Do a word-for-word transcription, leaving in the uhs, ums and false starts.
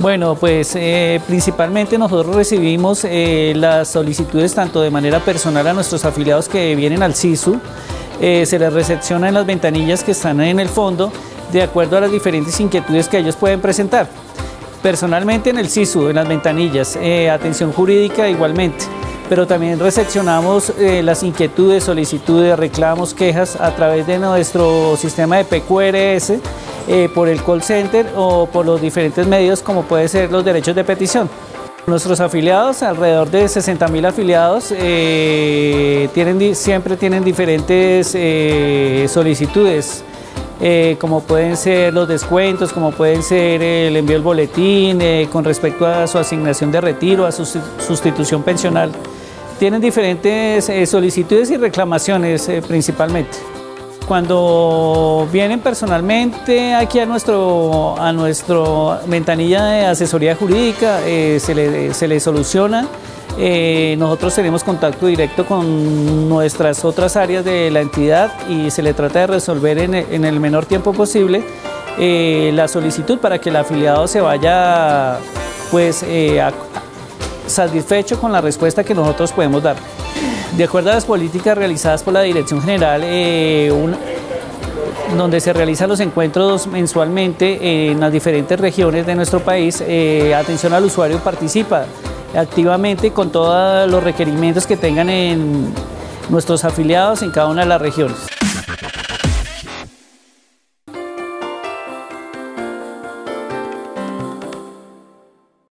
Bueno, pues eh, principalmente nosotros recibimos eh, las solicitudes tanto de manera personal a nuestros afiliados que vienen al SISU, eh, se les recepciona en las ventanillas que están en el fondo de acuerdo a las diferentes inquietudes que ellos pueden presentar. Personalmente en el SISU, en las ventanillas, eh, atención jurídica igualmente, pero también recepcionamos eh, las inquietudes, solicitudes, reclamos, quejas a través de nuestro sistema de P Q R S, eh, por el call center o por los diferentes medios como pueden ser los derechos de petición. Nuestros afiliados, alrededor de sesenta mil afiliados, eh, tienen, siempre tienen diferentes eh, solicitudes. Eh, como pueden ser los descuentos, como pueden ser el envío del boletín, eh, con respecto a su asignación de retiro, a su sustitución pensional. Tienen diferentes eh, solicitudes y reclamaciones eh, principalmente. Cuando vienen personalmente aquí a nuestro, a nuestro ventanilla de asesoría jurídica, eh, se le, se le soluciona. Eh, nosotros tenemos contacto directo con nuestras otras áreas de la entidad y se le trata de resolver en el, en el menor tiempo posible eh, la solicitud para que el afiliado se vaya pues eh, a, satisfecho con la respuesta que nosotros podemos dar. De acuerdo a las políticas realizadas por la Dirección General, eh, un, donde se realizan los encuentros mensualmente en las diferentes regiones de nuestro país, eh, atención al usuario participa activamente con todos los requerimientos que tengan en nuestros afiliados en cada una de las regiones.